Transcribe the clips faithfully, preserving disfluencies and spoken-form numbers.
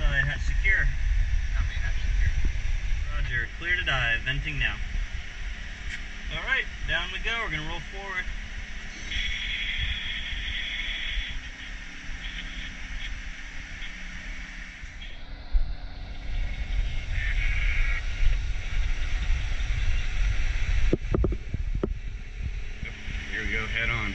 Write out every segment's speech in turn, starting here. Outside, hatch secure. Copy, hatch secure. Roger, clear to dive, venting now. Alright, down we go, we're going to roll forward. Here we go, head on.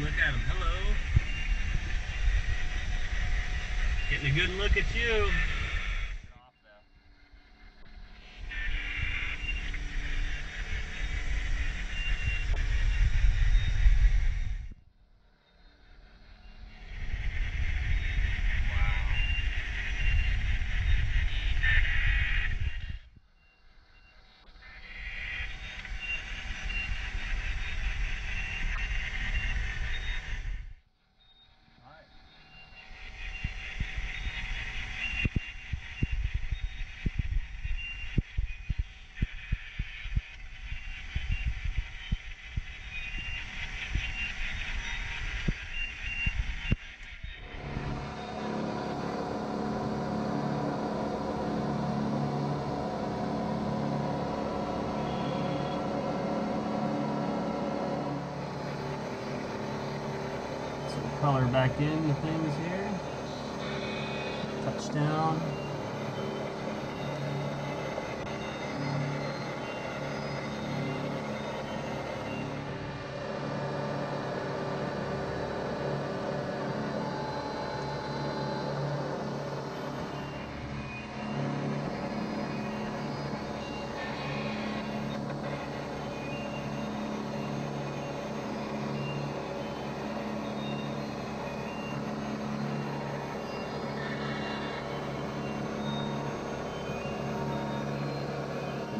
Look at him. Hello. Getting a good look at you. Color back in the things here. Touchdown.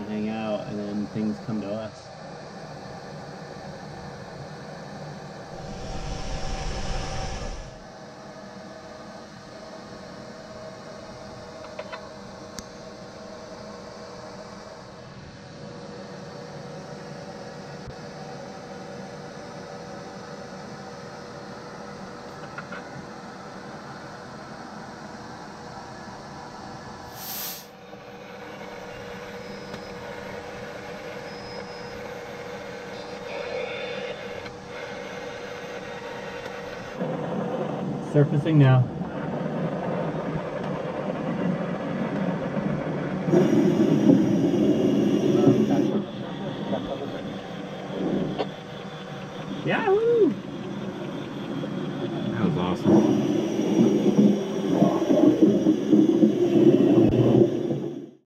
Hang out, and then things come to us. Surfacing now.